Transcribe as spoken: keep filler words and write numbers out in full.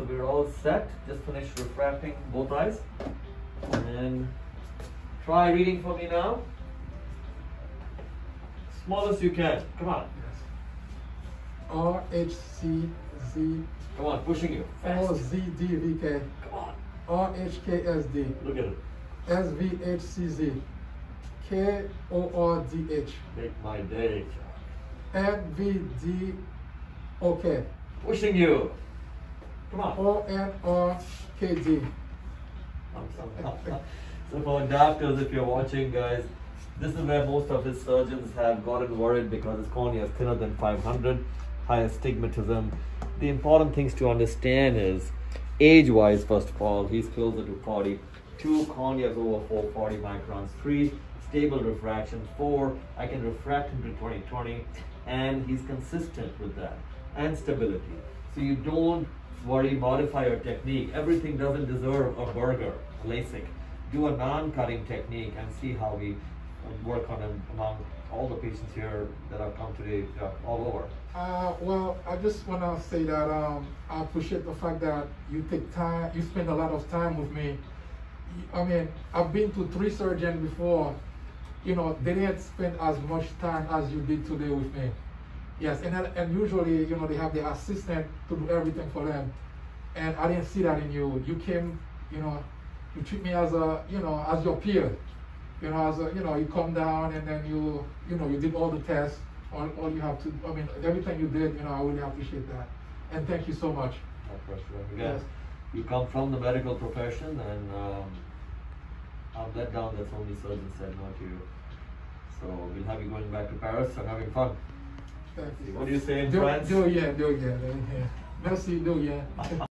So we're all set. Just finished refracting both eyes. And try reading for me now. Smallest you can. Come on. Yes. R H C Z. Come on, pushing you. O Z D V K. Come on. R H K S D. Look at it. S V H C Z. K O R D H. Make my day. M V D O K. Pushing you. Come on. O N R K D. So for adapters, if you're watching, guys, this is where most of his surgeons have gotten worried because his cornea is thinner than five hundred, high astigmatism. The important things to understand is, age-wise, first of all, he's closer to forty. Two corneas over four forty microns, three stable refraction, four I can refract him to twenty twenty, and he's consistent with that, and stability. So you don't worry, modify your technique. Everything doesn't deserve a burger, LASIK. Do a non-cutting technique and see how we work on them among all the patients here that have come today, uh, all over. Uh, well, I just want to say that um, I appreciate the fact that you take time, you spend a lot of time with me. I mean, I've been to three surgeons before, you know, they didn't spend as much time as you did today with me. Yes, and, and usually, you know, they have their assistant to do everything for them. And I didn't see that in you. You came, you know, you treat me as a, you know, as your peer. You know, as a, you know, you come down and then you, you know, you did all the tests, all, all you have to, I mean, everything you did, you know, I really appreciate that. And thank you so much. My pleasure. Again, yes. You come from the medical profession, and um, I'm let down that only surgeon said no to you. So we'll have you going back to Paris and having fun. What do you say in do, France? Do yeah, do yeah, yeah. Merci, do yeah.